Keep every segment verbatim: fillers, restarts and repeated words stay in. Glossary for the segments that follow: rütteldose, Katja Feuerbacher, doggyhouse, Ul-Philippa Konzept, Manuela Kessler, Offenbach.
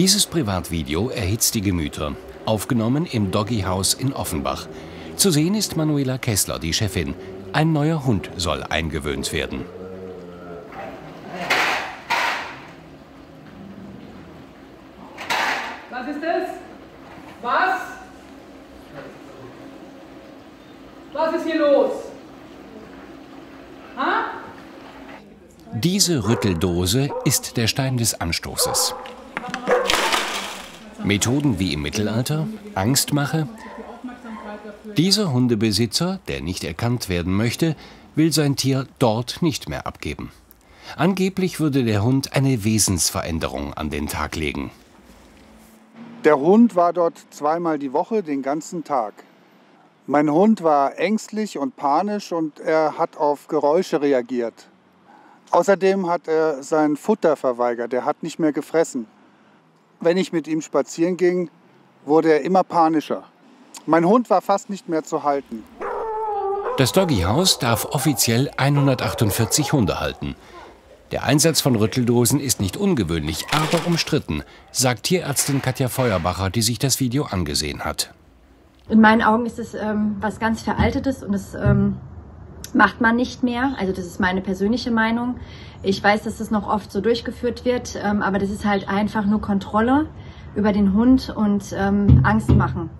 Dieses Privatvideo erhitzt die Gemüter, aufgenommen im Doggy-Haus in Offenbach. Zu sehen ist Manuela Kessler, die Chefin. Ein neuer Hund soll eingewöhnt werden. Was ist das? Was? Was ist hier los? Ha? Diese Rütteldose ist der Stein des Anstoßes. Methoden wie im Mittelalter, Angstmache. Dieser Hundebesitzer, der nicht erkannt werden möchte, will sein Tier dort nicht mehr abgeben. Angeblich würde der Hund eine Wesensveränderung an den Tag legen. Der Hund war dort zweimal die Woche, den ganzen Tag. Mein Hund war ängstlich und panisch und er hat auf Geräusche reagiert. Außerdem hat er sein Futter verweigert, er hat nicht mehr gefressen. Wenn ich mit ihm spazieren ging, wurde er immer panischer. Mein Hund war fast nicht mehr zu halten. Das Doggy-Haus darf offiziell hundertachtundvierzig Hunde halten. Der Einsatz von Rütteldosen ist nicht ungewöhnlich, aber umstritten, sagt Tierärztin Katja Feuerbacher, die sich das Video angesehen hat. In meinen Augen ist es ähm, was ganz Veraltetes und es ähm, macht man nicht mehr. Also das ist meine persönliche Meinung. Ich weiß, dass das noch oft so durchgeführt wird, ähm, aber das ist halt einfach nur Kontrolle über den Hund und ähm, Angst machen.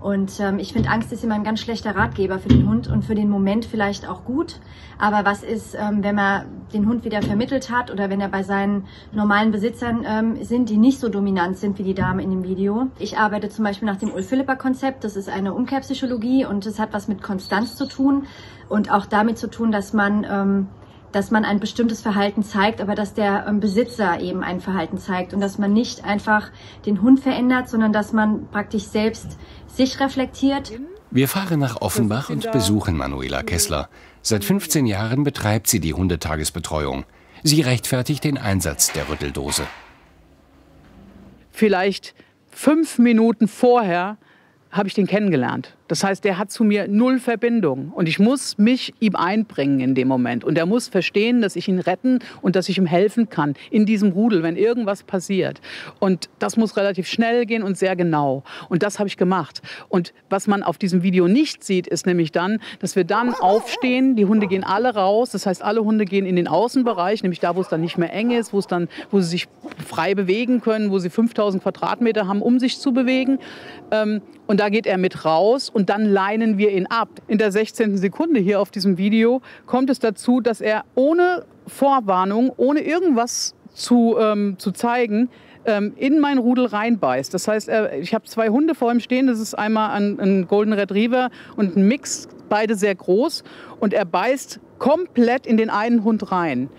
Und ähm, ich finde, Angst ist immer ein ganz schlechter Ratgeber für den Hund und für den Moment vielleicht auch gut. Aber was ist, ähm, wenn man den Hund wieder vermittelt hat oder wenn er bei seinen normalen Besitzern ähm, sind, die nicht so dominant sind wie die Dame in dem Video? Ich arbeite zum Beispiel nach dem Ul-Philippa Konzept. Das ist eine Umkehrpsychologie und das hat was mit Konstanz zu tun und auch damit zu tun, dass man... Ähm, dass man ein bestimmtes Verhalten zeigt, aber dass der ähm, Besitzer eben ein Verhalten zeigt und dass man nicht einfach den Hund verändert, sondern dass man praktisch selbst sich reflektiert. Wir fahren nach Offenbach und besuchen Manuela Kessler. Seit fünfzehn Jahren betreibt sie die Hundetagesbetreuung. Sie rechtfertigt den Einsatz der Rütteldose. Vielleicht fünf Minuten vorher habe ich den kennengelernt. Das heißt, der hat zu mir null Verbindung. Und ich muss mich ihm einbringen in dem Moment. Und er muss verstehen, dass ich ihn retten und dass ich ihm helfen kann in diesem Rudel, wenn irgendwas passiert. Und das muss relativ schnell gehen und sehr genau. Und das habe ich gemacht. Und was man auf diesem Video nicht sieht, ist nämlich dann, dass wir dann aufstehen, die Hunde gehen alle raus. Das heißt, alle Hunde gehen in den Außenbereich, nämlich da, wo es dann nicht mehr eng ist, wo es dann, wo sie sich frei bewegen können, wo sie fünftausend Quadratmeter haben, um sich zu bewegen. Und da geht er mit raus. Und dann leinen wir ihn ab. In der sechzehnten Sekunde hier auf diesem Video kommt es dazu, dass er ohne Vorwarnung, ohne irgendwas zu, ähm, zu zeigen, ähm, in mein Rudel reinbeißt. Das heißt, er, ich habe zwei Hunde vor ihm stehen. Das ist einmal ein, ein Golden Retriever und ein Mix, beide sehr groß. Und er beißt komplett in den einen Hund rein.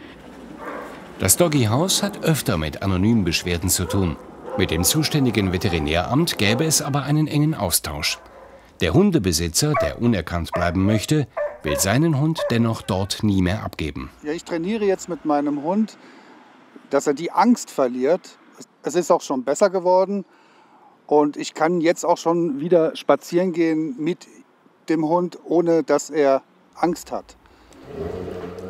Das Doggy-Haus hat öfter mit anonymen Beschwerden zu tun. Mit dem zuständigen Veterinäramt gäbe es aber einen engen Austausch. Der Hundebesitzer, der unerkannt bleiben möchte, will seinen Hund dennoch dort nie mehr abgeben. Ja, ich trainiere jetzt mit meinem Hund, dass er die Angst verliert. Es ist auch schon besser geworden und ich kann jetzt auch schon wieder spazieren gehen mit dem Hund, ohne dass er Angst hat.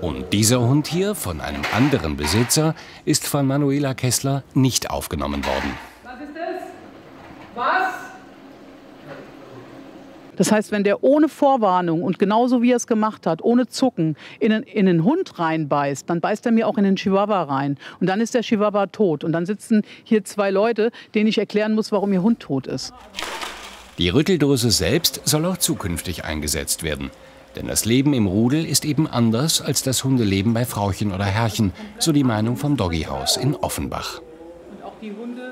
Und dieser Hund hier von einem anderen Besitzer ist von Manuela Kessler nicht aufgenommen worden. Was ist das? Was? Das heißt, wenn der ohne Vorwarnung und genauso wie er es gemacht hat, ohne Zucken, in einen, in einen Hund reinbeißt, dann beißt er mir auch in den Chihuahua rein. Und dann ist der Chihuahua tot. Und dann sitzen hier zwei Leute, denen ich erklären muss, warum ihr Hund tot ist. Die Rütteldose selbst soll auch zukünftig eingesetzt werden. Denn das Leben im Rudel ist eben anders als das Hundeleben bei Frauchen oder Herrchen, so die Meinung vom Doggy-Haus in Offenbach. Und auch die Hunde...